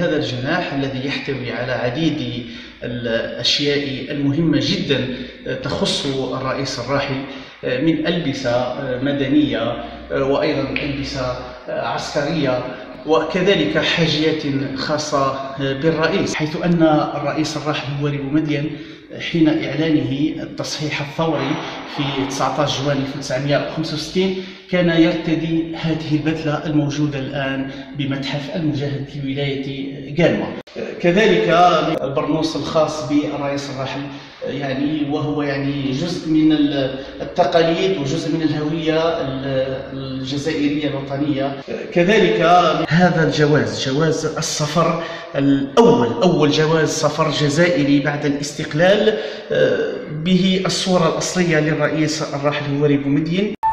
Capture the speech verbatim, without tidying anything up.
هذا الجناح الذي يحتوي على عديد الأشياء المهمة جدا تخص الرئيس الراحل من ألبسة مدنية وأيضا ألبسة عسكرية وكذلك حاجيات خاصة بالرئيس، حيث أن الرئيس الراحل هواري بومدين حين إعلانه التصحيح الثوري في تسعة عشر جوان ألف وتسعمائة وخمسة وستين كان يرتدي هذه البدلة الموجودة الآن بمتحف المجاهد في ولاية قالمة. كذلك البرنوس الخاص بالرئيس الراحل يعني وهو يعني جزء من التقاليد وجزء من الهوية الجزائرية الوطنية. كذلك هذا الجواز، جواز السفر الأول، أول جواز سفر جزائري بعد الاستقلال، به الصورة الأصلية للرئيس الراحل هواري بومدين.